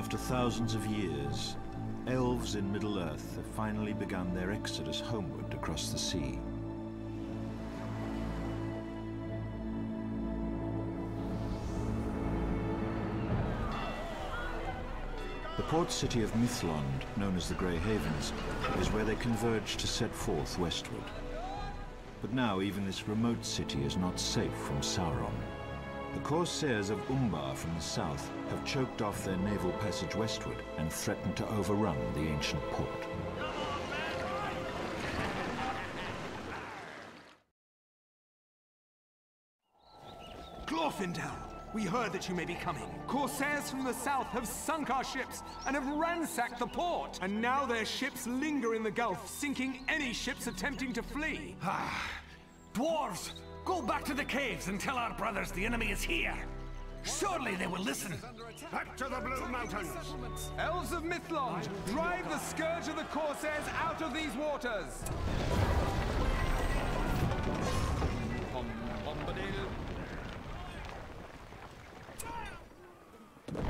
After thousands of years, elves in Middle-earth have finally begun their exodus homeward across the sea. The port city of Mithlond, known as the Grey Havens, is where they converge to set forth westward. But now even this remote city is not safe from Sauron. The Corsairs of Umbar from the south have choked off their naval passage westward and threatened to overrun the ancient port. Glorfindel, we heard that you may be coming. Corsairs from the south have sunk our ships and have ransacked the port, and now their ships linger in the Gulf, sinking any ships attempting to flee. Ah, dwarves! Go back to the caves and tell our brothers the enemy is here. Surely they will listen. Back to the Blue Mountains! Elves of Mithlond, drive the scourge of the Corsairs out of these waters!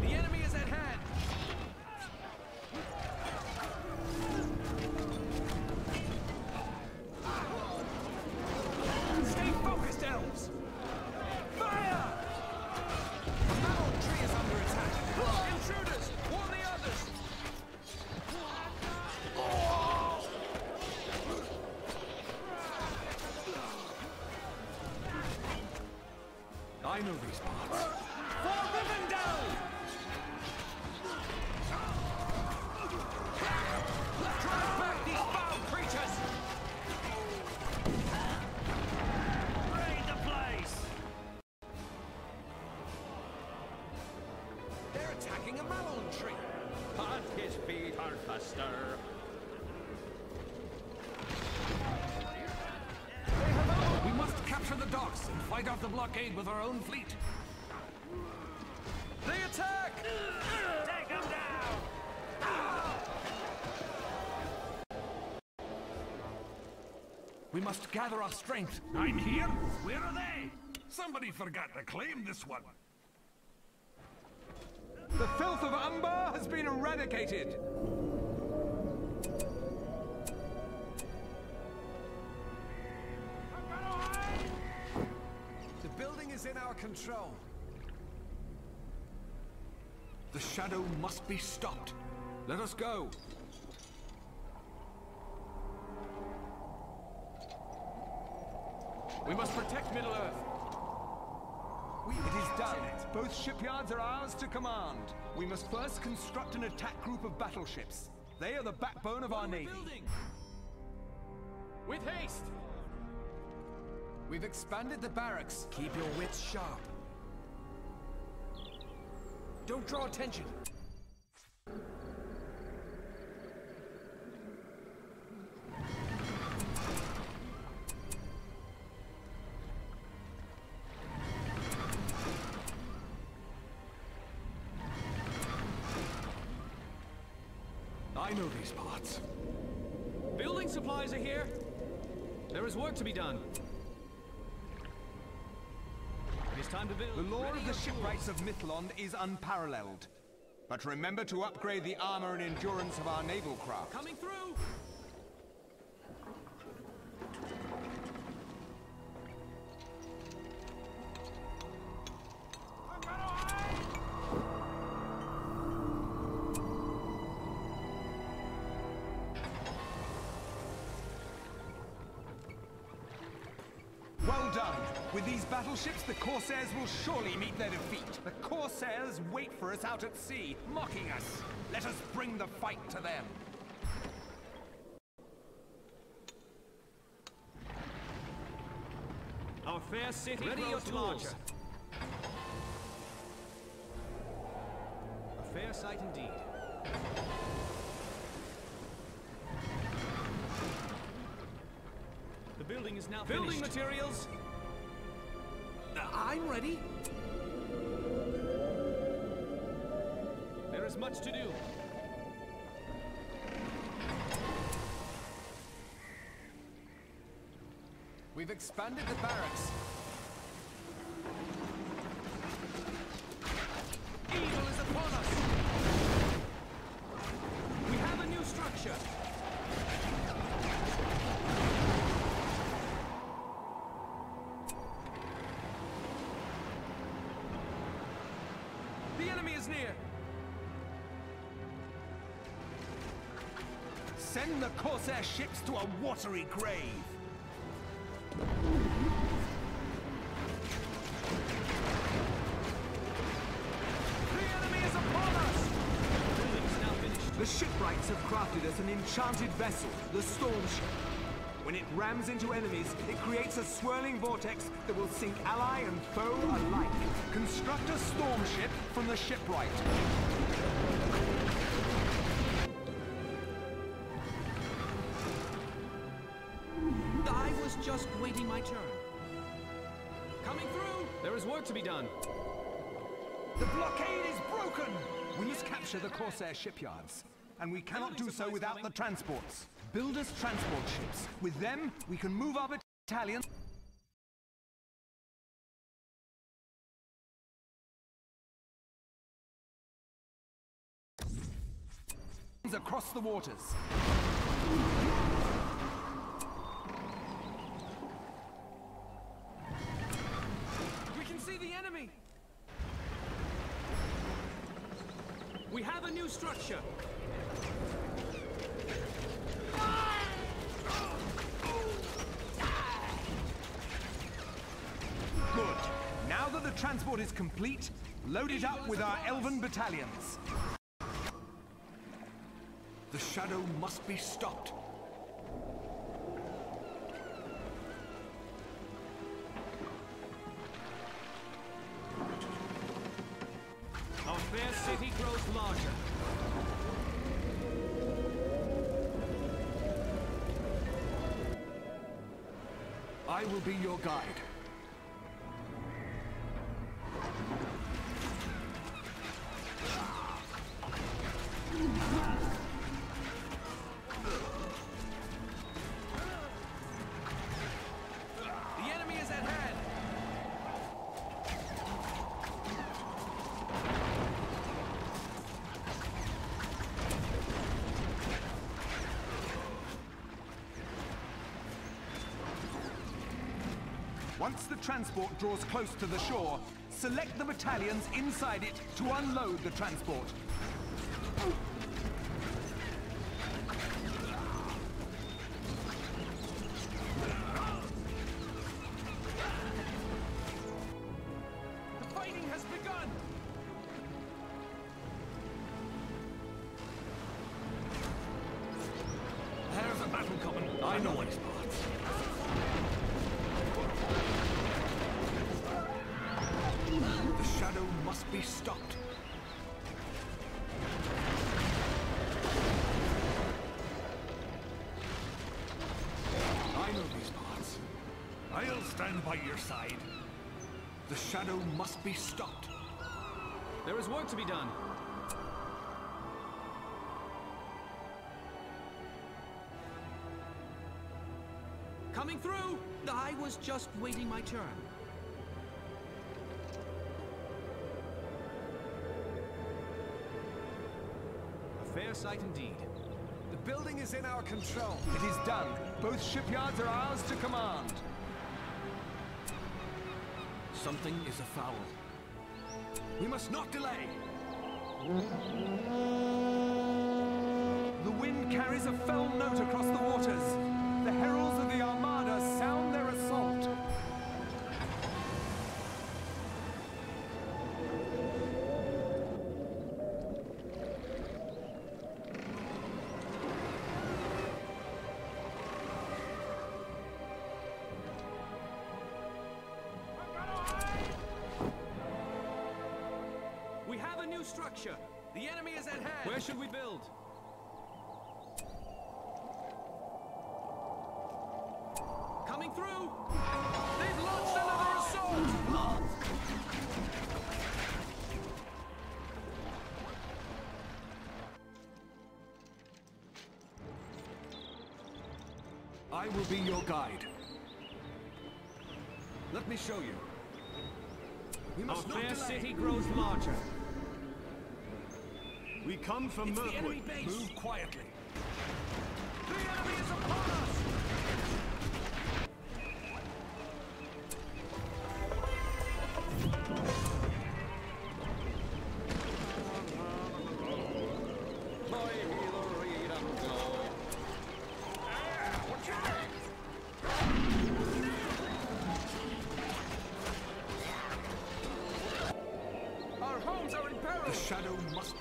The enemy is at hand! I know these parts. For Rivendell! Drive back these foul creatures! Raid the place! They're attacking a malon tree. But his feet are faster. Capture the docks and fight off the blockade with our own fleet. They attack! Take them down! We must gather our strength. I'm here? Where are they? Somebody forgot to claim this one. The filth of Umbar has been eradicated. In our control. The shadow must be stopped. Let us go. We must protect Middle-earth. It is done. Both shipyards are ours to command. We must first construct an attack group of battleships. They are the backbone of our navy. With haste! We've expanded the barracks. Keep your wits sharp. Don't draw attention. I know these parts. Building supplies are here. There is work to be done. Time to build. The lore of the shipwrights of Mithlond is unparalleled. But remember to upgrade the armor and endurance of our naval craft. Coming through! With these battleships, the Corsairs will surely meet their defeat. The Corsairs wait for us out at sea, mocking us. Let us bring the fight to them. Our fair city, ready your tools. A fair sight indeed. The building is now finished. Building materials. I'm ready. There is much to do. We've expanded the barracks. Evil is upon us! is near. Send the Corsair ships to a watery grave. The shipwrights have crafted us an enchanted vessel, the Stormship. When it rams into enemies, it creates a swirling vortex that will sink ally and foe alike. Construct a Stormship from the shipwright. I was just waiting my turn. Coming through! There is work to be done. The blockade is broken! We must capture the Corsair shipyards. And we cannot do so without the transports. Build us transport ships. With them, we can move our battalions. Across the waters. We can see the enemy! We have a new structure! Good. Now that the transport is complete, load it up with our elven battalions. The shadow must be stopped. Our fair city grows larger. I will be your guide. Once the transport draws close to the shore, select the battalions inside it to unload the transport. The fighting has begun! There is a battle coming. I know it. Be stopped. I know these parts. I'll stand by your side. The shadow must be stopped. There is work to be done. Coming through! I was just waiting my turn. Fair sight indeed. The building is in our control. It is done. Both shipyards are ours to command. Something is afoul. We must not delay. The wind carries a fell note across the waters. The heralds of the Armada sound their assault. Structure. The enemy is at hand. Where should we build? Coming through. They've launched another assault. I will be your guide. Let me show you. We must not delay. Our fair city grows larger. We come from Mirkwood. Move quietly. The enemy is upon us!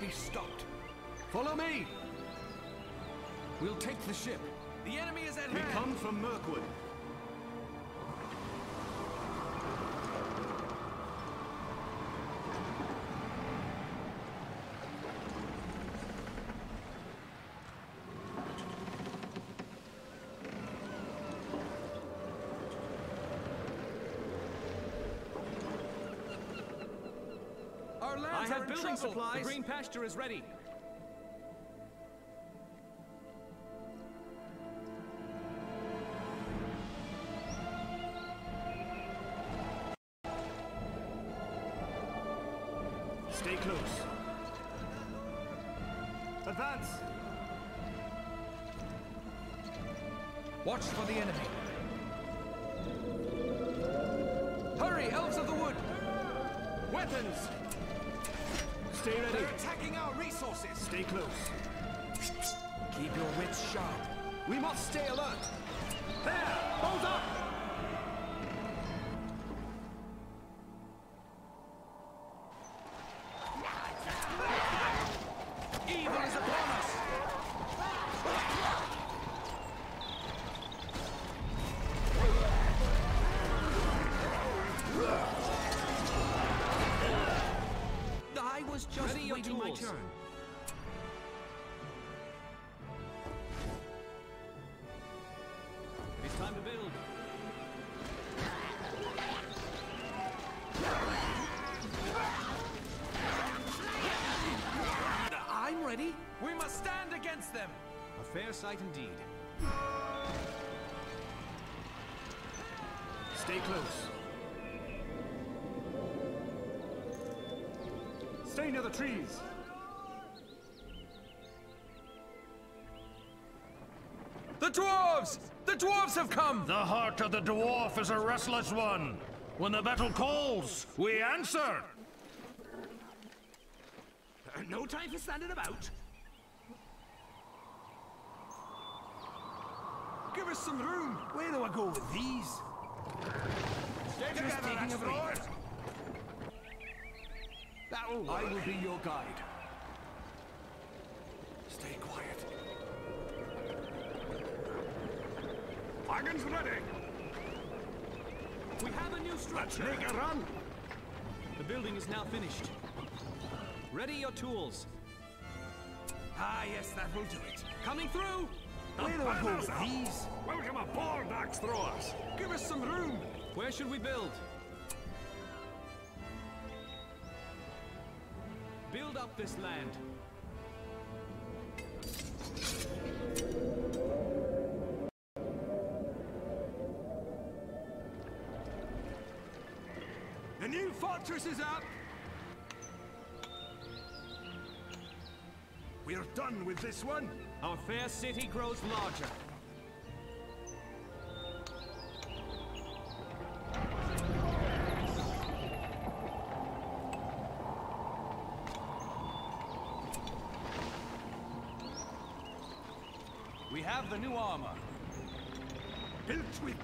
be stopped. Follow me! We'll take the ship. The enemy is at hand! We come from Mirkwood. I have building supplies. The green pasture is ready. Stay close. Advance. Watch for the enemy. Hurry, elves of the wood. Weapons. Stay ready. They're attacking our resources. Stay close. Keep your wits sharp. We must stay alert. There! Hold up! Evil is upon us! Just waiting my turn. It's time to build. I'm ready. We must stand against them. A fair sight indeed. Stay close. Stay near the trees. The dwarves! The dwarves have come! The heart of the dwarf is a restless one. When the battle calls, we answer. No time for standing about. Give us some room. Where do I go with these? Stay together, taking a break. I will be your guide. Stay quiet. Wagons ready! We have a new structure! Let's make a run! The building is now finished. Ready your tools. Ah, yes, that will do it. Coming through! Where do I go with these? Welcome aboard, axe throwers! Give us some room! Where should we build? Build up this land. The new fortress is up. We're done with this one. Our fair city grows larger. We have the new armor. Built with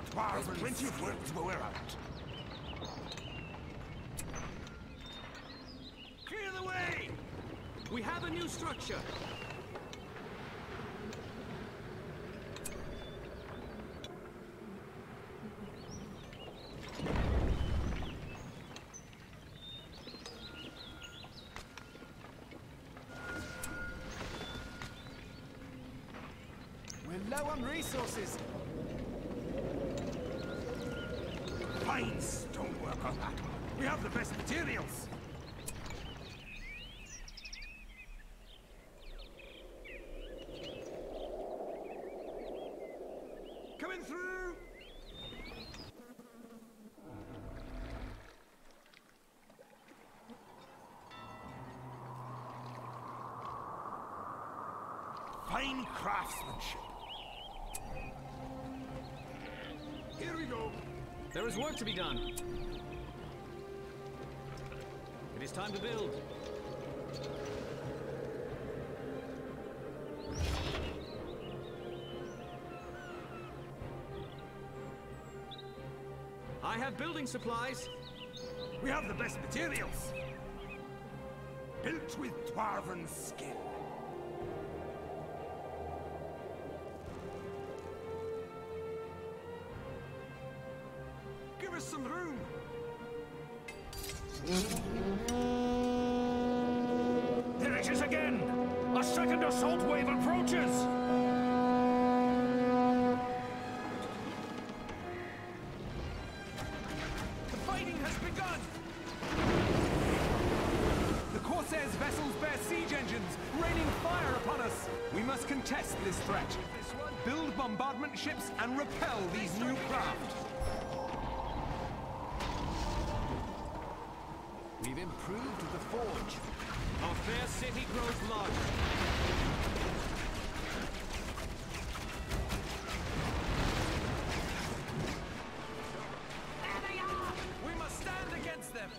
20 words were out. Clear the way! We have a new structure. Resources. Fine stonework on that. We have the best materials. Coming through. Fine craftsmanship. Here we go. There is work to be done. It is time to build. I have building supplies. We have the best materials. built with dwarven skin. Give us some room. There it is again! A second assault wave approaches! Contest this threat. Build bombardment ships and repel these new craft. We've improved the forge. Our fair city grows larger. There they are! We must stand against them.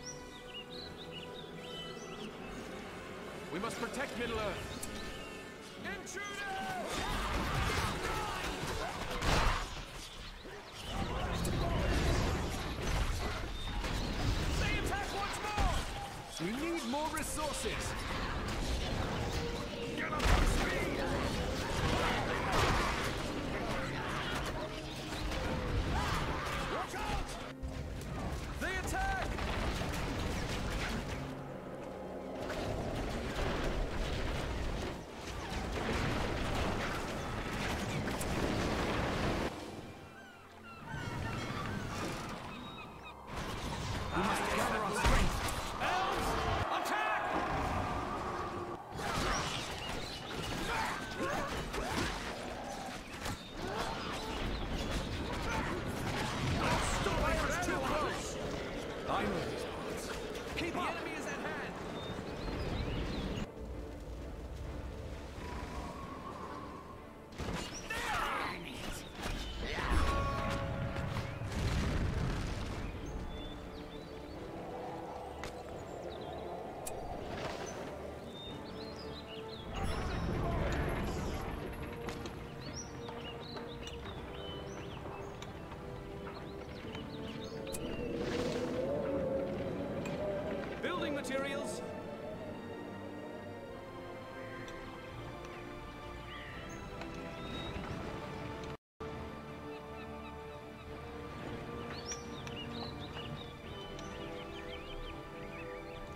We must protect Middle-earth. Resources. Get up to speed. Watch out! They attack. We must gather our strength. Materials.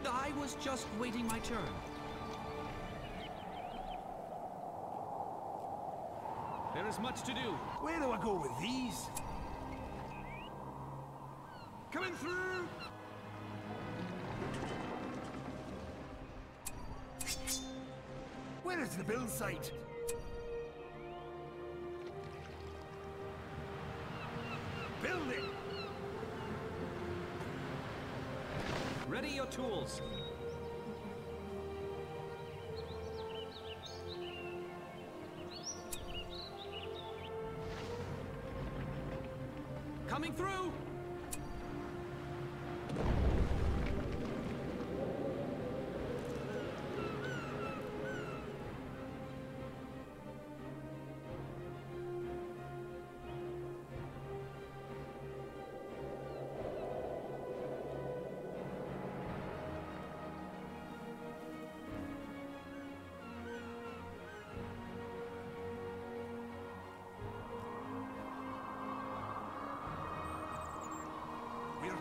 I was just waiting my turn. There is much to do. Where do I go with these? Coming through! Where is the build site? Building! Ready your tools. Coming through!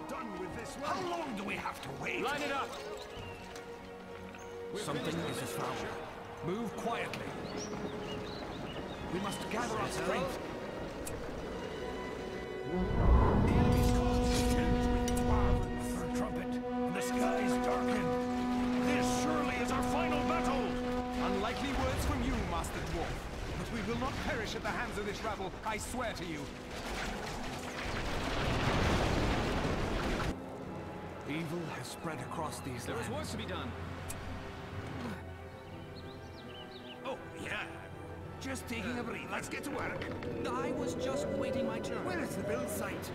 Done with this one. How long do we have to wait? Line it up! Something is afoul. Move quietly. We must gather our strength. The enemy's caused tensions with the third trumpet. The skies darken. This surely is our final battle! Unlikely words from you, Master Dwarf. But we will not perish at the hands of this rabble, I swear to you. Evil has spread across these lands. There is work to be done. Oh, yeah. Just taking a breather. Let's get to work. I was just waiting my turn. Where is the build site?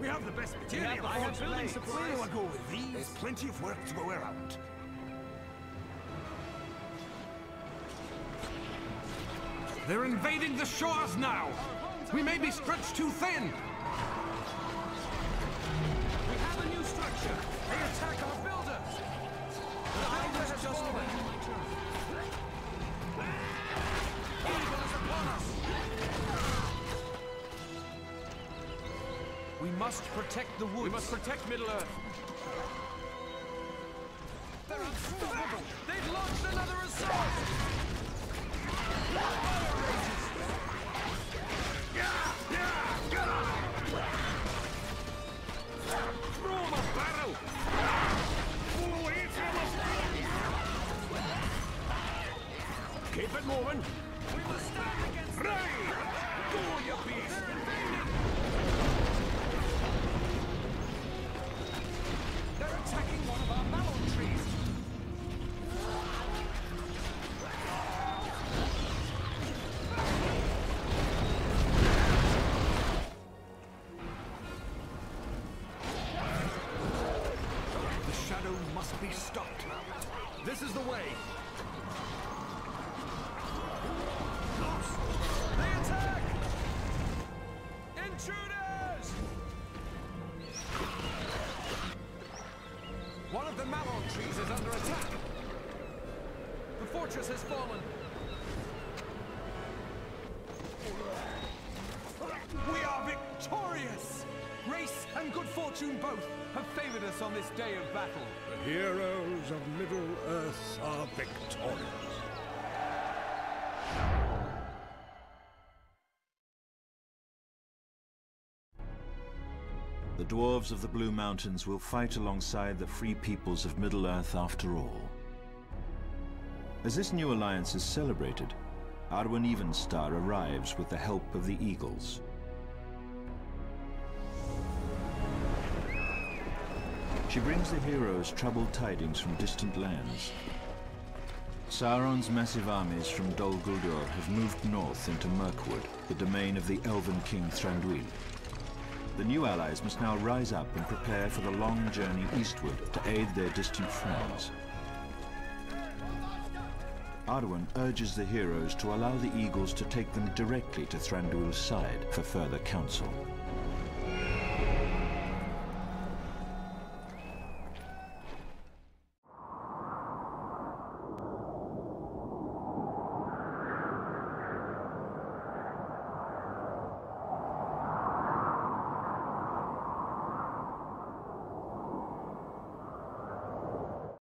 We have the best material. Yeah, I have building supplies. Where do I go with these? There's plenty of work to go around. They're invading the shores now. We may be stretched too thin. They attack our builders! We must protect the woods. We must protect Middle-earth. They're unstoppable. They've launched another assault. Throw the barrel. Keep it moving. We must stand against them. Right. Go, you beast. They're invading. They're attacking one of our mallow trees! The shadow must be stopped. This is the way! They attack! Intruders! One of the mallow trees is under attack. The fortress has fallen. We are victorious! Grace and good fortune both have favored us on this day of battle. The heroes of Middle-earth are victorious. The dwarves of the Blue Mountains will fight alongside the free peoples of Middle-earth after all. As this new alliance is celebrated, Arwen Evenstar arrives with the help of the Eagles. She brings the heroes troubled tidings from distant lands. Sauron's massive armies from Dol Guldur have moved north into Mirkwood, the domain of the Elven King Thranduil. The new allies must now rise up and prepare for the long journey eastward to aid their distant friends. Arwen urges the heroes to allow the Eagles to take them directly to Thranduil's side for further counsel.